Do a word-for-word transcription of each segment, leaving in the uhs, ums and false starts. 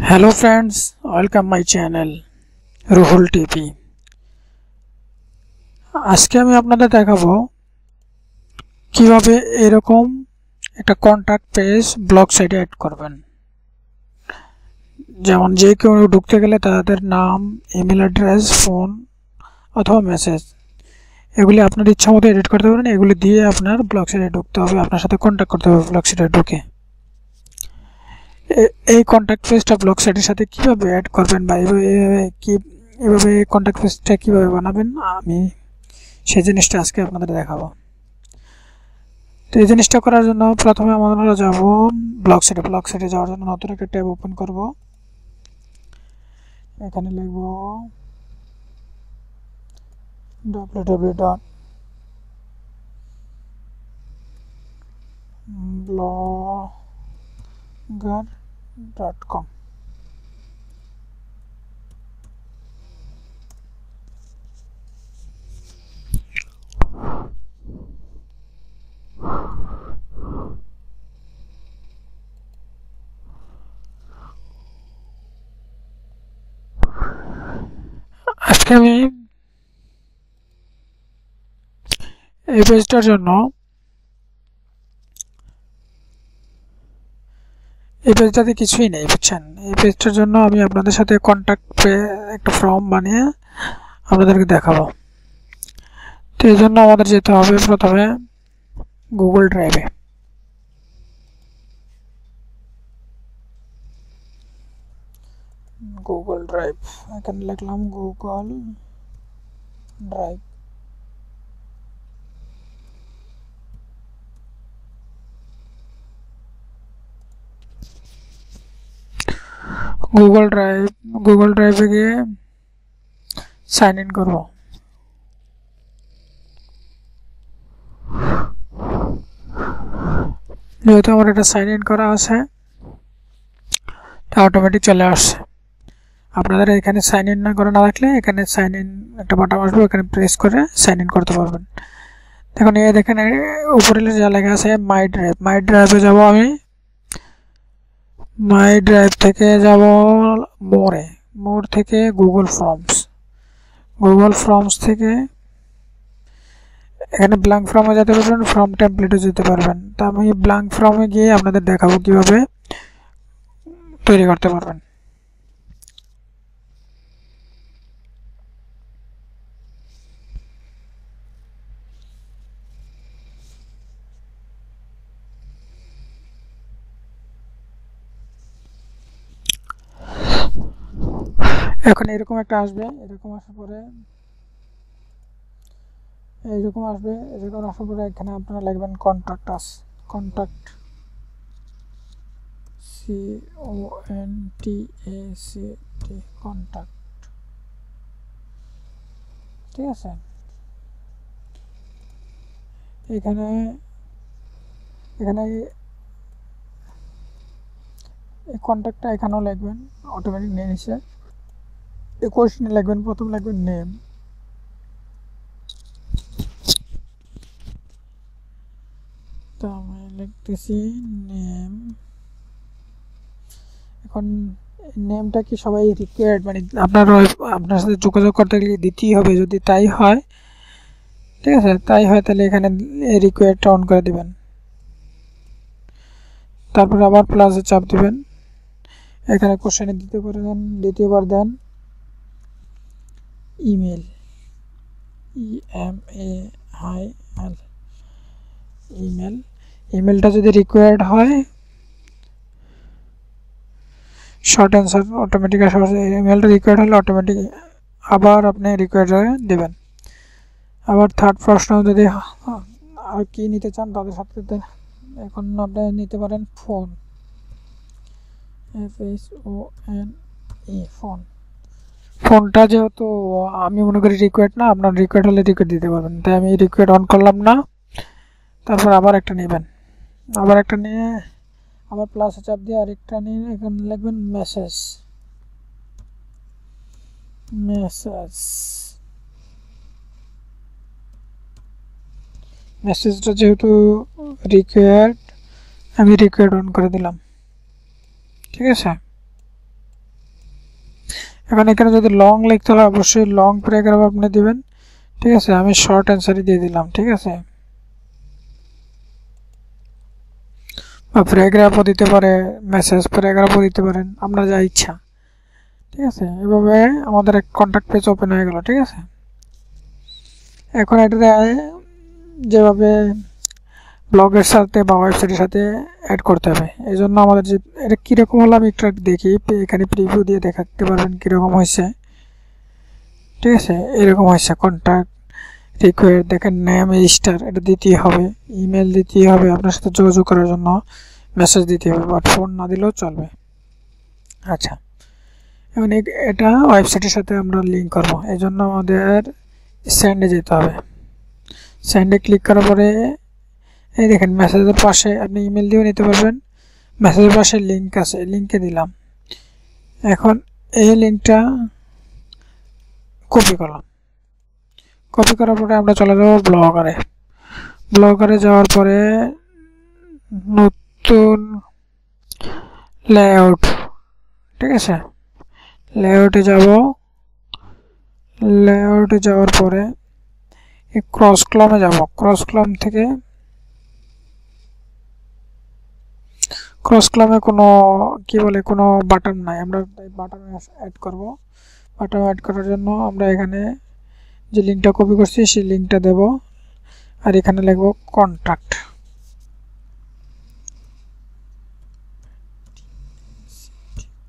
Hello friends, welcome my channel Ruhul T V. আজকে আমি আপনাদের দেখাবো কিভাবে এরকম একটা কন্টাক্ট পেজ ব্লগ সাইটে অ্যাড করবেন। যেমন যে কেউ ঢুকতে গেলে তাদের নাম, ইমেল অ্যাড্রেস, ফোন অথবা মেসেজ এগুলি আপনার ইচ্ছা মতো এডিট করতে পারেন। এগুলি দিয়ে আপনার ব্লগ সাইটে ঢুকতে হবে, আপনার সাথে কন্টাক্ট করতে হবে ব্লগ সাইটে ঢুকে। এই কন্টাক্ট পেজটা ব্লগ সাইটের সাথে কীভাবে অ্যাড করবেন বা এইভাবে কী এভাবে কন্টাক্ট পেজটা কীভাবে বানাবেন আমি সেই জিনিসটা আজকে আপনাদের দেখাবো। তো এই জিনিসটা করার জন্য প্রথমে আমরা যাব ব্লগ সাইটে। ব্লগ সাইটে যাওয়ার জন্য নতুন একটা ট্যাব ওপেন করব। এখানে লিখব W W W dot blogger dot com. আজকে আমি এই পেজটার জন্য এই পেজটাতে কিছুই নেই, বুঝছেন? এই পেজটার জন্য আমি আপনাদের সাথে কন্ট্যাক্ট একটা ফর্ম বানিয়ে আপনাদেরকে দেখাবো। তো এই জন্য আমাদের যেতে হবে প্রথমে গুগল ড্রাইভে। গুগল ড্রাইভ এখানে লিখলাম Google drive. Google drive Google ড্রাইভে গিয়ে সাইন ইন করব। যেহেতু আমার এটা সাইন ইন করা আছে তা অটোমেটিক চলে আসছে। আপনাদের এখানে সাইন ইন না করে না রাখলে এখানে সাইন ইন একটা বাটন আসবে, এখানে প্রেস করে সাইন ইন করতে পারবেন। দেখুন এই দেখেন উপরে যা লেখা আছে মাই ড্রাইভ। মাই ড্রাইভে যাব, আমি মাই ড্রাইভ থেকে যাব মোরে, মোর থেকে গুগল ফর্মস, গুগল ফর্মস থেকে এখানে ব্ল্যাঙ্ক ফর্মে যেতে পারবেন, ফর্ম টেমপ্লেটে যেতে পারবেন। তা আমি ব্ল্যাঙ্ক ফর্মে গিয়ে আপনাদের দেখাবো কীভাবে তৈরি করতে পারবেন। এখন এরকম একটা আসবে, এরকম আসার পরে এইরকম আসবে, এরকম আসার পরে এখানে আপনারা লিখবেন contact us, contact C O N T A C T contact, ঠিক আছে? এখানে এখানে এই কন্ট্যাক্টটা এখানেও লিখবেন, অটোমেটিক নিয়ে নিচ্ছে। এই কোশ্চেনে লাগবেন, প্রথম লাগবে নেম, তো আমি লিখতেছি নেম। এখন নেমটা কি সবাই রিকোয়ার্ড, মানে আপনার আপনার সাথে যোগাযোগ করতে গেলে দিতেই হবে, যদি তাই হয়, ঠিক আছে? তাই হয় তাহলে এখানে এই রিকোয়ার্ডটা অন করে দিবেন, তারপর আবার প্লাসে চাপ দিবেন। এখানে কোশ্চেনে দিতে পারে দেন, দ্বিতীয়বার দেন email, E M A I L email. ইমেলটা যদি রিকোয়ার্ড হয় শর্ট অ্যান্সার অটোমেটিক আসবে। ইমেলটা রিকোয়ার্ড হলে অটোমেটিক আবার আপনি রিকোয়ার্ড দেবেন। আবার থার্ড প্রশ্ন যদি আর কি নিতে চান তাদের সাথে এখন আপনি নিতে পারেন phone, F S O N E phone. ফোনটা যেহেতু আমি মনে করি রিকোয়ার্ড না, আপনার রিকোয়ার্ড হলে রিকোয়ার্ড দিতে পারবেন, তাই আমি রিকোয়ার্ড অন করলাম না। তারপর আবার একটা নেবেন, আবার একটা নিয়ে আবার প্লাসে চাপ দিয়ে আরেকটা নিয়ে এখানে লিখবেন মেসেজ, মেসেজ। মেসেজটা যেহেতু রিকোয়ার্ড আমি রিকোয়ার্ড অন করে দিলাম, ঠিক আছে? এখন এখানে যদি লং লিখতে হয় অবশ্যই লং প্যারাগ্রাফ আপনি দিবেন, ঠিক আছে। আমি শর্ট অ্যানসারই দিয়ে দিলাম, ঠিক আছে। বা প্যারাগ্রাফও দিতে পারে, মেসেজ প্যারাগ্রাফও দিতে পারেন, আপনার যা ইচ্ছা, ঠিক আছে। এভাবে আমাদের এক কন্ট্যাক্ট পেজ ওপেন হয়ে গেল, ঠিক আছে। এখন এটাতে যেভাবে ব্লগের সাথে বা ওয়েবসাইটের সাথে অ্যাড করতে হবে, এই জন্য আমাদের যে এটা কীরকম হলো আমি একটু দেখি, এখানে প্রিভিউ দিয়ে দেখাতে পারবেন কীরকম হয়েছে, ঠিক আছে। এরকম হয়েছে কন্ট্যাক্ট রিকোয়েস্ট, দেখেন নেম স্টার, এটা দিতেই হবে, ইমেল দিতেই হবে, আপনার সাথে যোগাযোগ করার জন্য মেসেজ দিতে হবে, বাট ফোন না দিলেও চলবে। আচ্ছা, এখন এটা ওয়েবসাইটের সাথে আমরা লিঙ্ক করবো, এই জন্য আমাদের স্যান্ডে যেতে হবে। স্যান্ডে ক্লিক করার পরে এই দেখেন মেসেজের পাশে আপনি ইমেল দিয়েও নিতে পারবেন, মেসেজের পাশে লিঙ্ক আছে, লিঙ্কে দিলাম। এখন এই লিঙ্কটা কপি করলাম, কপি করার পরে আমরা চলে যাবো ব্লগারে। ব্লগারে যাওয়ার পরে নতুন লেআউট, ঠিক আছে, লেআউটে যাব। লেআউটে যাওয়ার পরে এই ক্রস কলামে যাব, ক্রস কলাম থেকে ক্রস কলামে কোনো কি বলে কোনো বাটন নাই, আমরা বাটন অ্যাড করব। বাটন অ্যাড করার জন্য আমরা এখানে যে লিঙ্কটা কপি করছি সেই লিঙ্কটা দেব, আর এখানে লিখব কন্ট্যাক্ট,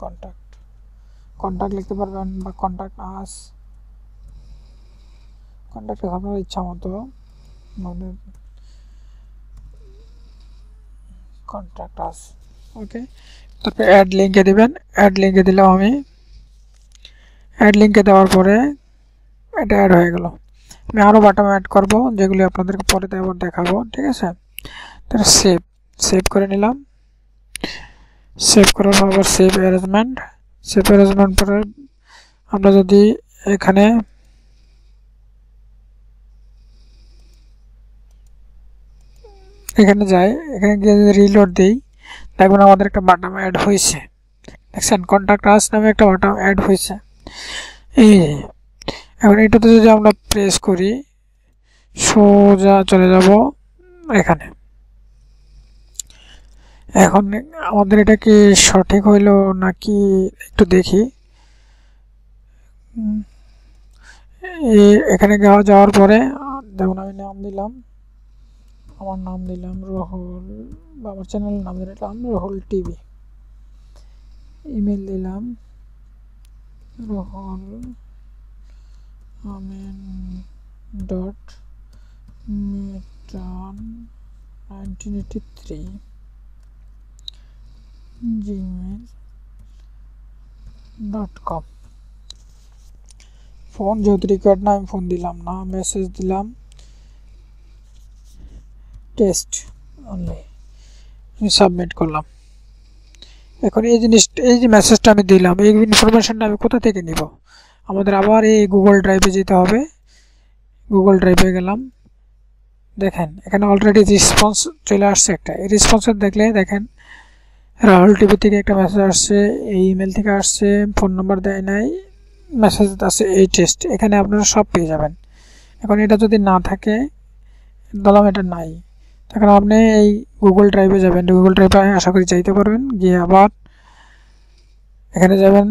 কন্ট্যাক্ট কন্ট্যাক্ট লিখতে পারবেন বা কন্ট্যাক্ট আস, কন্ট্যাক্ট আপনার ইচ্ছা মতো, কন্ট্যাক্ট আস, ওকে। তারপরে অ্যাড লিঙ্কে দেবেন, অ্যাড লিঙ্কে দিলাম আমি, অ্যাড লিঙ্কে দেওয়ার পরে এটা অ্যাড হয়ে গেল। আমি আরও বাটন অ্যাড করব যেগুলি আপনাদেরকে পরে আবার দেখাবো, ঠিক আছে। তাহলে সেভ, সেভ করে নিলাম, সেভ করার পর আবার সেভ অ্যারেঞ্জমেন্ট, সেভ অ্যারেঞ্জমেন্ট পরে আমরা যদি এখানে এখানে যাই, এখানে গিয়ে যদি রিলোড দিই দেখবেন আমাদের একটা বাটন অ্যাড হয়েছে, দেখছেন কন্ট্যাক্ট আস নামে একটা বাটন অ্যাড হয়েছে। এই এখন এটাতে যদি আমরা প্রেস করি সোজা চলে যাব এখানে। এখন আমাদের এটা কি সঠিক হইল নাকি একটু দেখি। এখানে যাওয়ার পরে দেখুন আমি নাম দিলাম, আমার নাম দিলাম রুহুল, বা আমার চ্যানেলের নাম দিলাম রুহুল টিভি, ইমেল দিলাম রুহুল আমিন ডট মিটান nineteen eighty three gmail dot com. Phone যেহেতু রিকোয়ার্ড না আমি ফোন দিলাম না, মেসেজ দিলাম টেস্ট অনলি, আমি সাবমিট করলাম। এখন এই জিনিস এই যে মেসেজটা আমি দিলাম এই ইনফরমেশনটা আমি কোথা থেকে নিব, আমাদের আবার এই গুগল ড্রাইভে যেতে হবে। গুগল ড্রাইভে গেলাম, দেখেন এখানে অলরেডি রেসপন্স চলে আসছে একটা, এই রেসপন্সের দেখলে দেখেন রাহুল টিভি থেকে একটা মেসেজ আসছে, এই ইমেল থেকে আসছে, ফোন নাম্বার দেয় নাই, মেসেজ আসছে এই টেস্ট, এখানে আপনারা সব পেয়ে যাবেন। এখন এটা যদি না থাকে ধরলাম এটা নাই, তখন আপনি এই গুগল ড্রাইভে যাবেন, গুগল ড্রাইভে আশা করি চাইতে পারবেন, গিয়ে আবার এখানে যাবেন,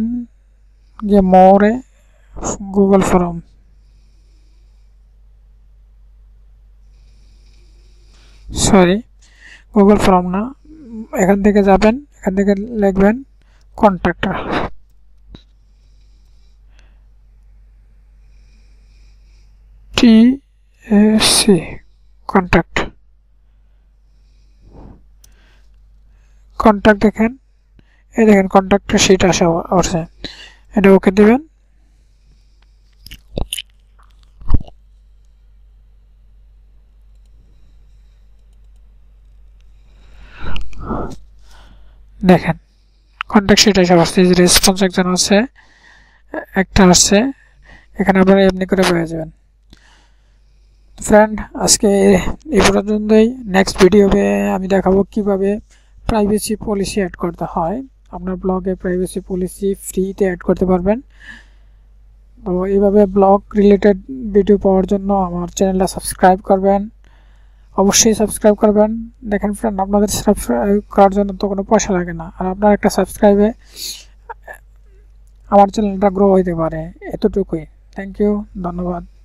গিয়ে মোরে Google form, sorry Google form না, এখান থেকে যাবেন, এখান থেকে লিখবেন কন্ট্যাক্টর, T A C contact, contact দেখেন এই দেখেন কন্ট্যাক্টের শীট আসা আসছে, এটা ওকে দেবেন। দেখেন কন্ট্যাক্ট শিট আসা আসছে, রেসপন্স একজন আছে একটা আসছে, এখানে আপনারা এমনি করে পেয়ে যাবেন। ফ্রেন্ড আজকে এই পর্যন্তই, নেক্সট ভিডিওতে আমি দেখাবো কিভাবে প্রাইভেসি পলিসি অ্যাড করতে হয়। আপনার ব্লগে প্রাইভেসি পলিসি ফ্রিতে অ্যাড করতে পারবেন। তো এইভাবে ব্লগ রিলেটেড ভিডিও পাওয়ার জন্য আমার চ্যানেলটা সাবস্ক্রাইব করবেন, অবশ্যই সাবস্ক্রাইব করবেন। দেখেন ফ্রেন্ড, আপনাদের সাবস্ক্রাইব করার জন্য তো কোনো পয়সা লাগে না, আর আপনার একটা সাবস্ক্রাইবে আমার চ্যানেলটা গ্রো হইতে পারে, এতটুকুই। থ্যাংক ইউ, ধন্যবাদ।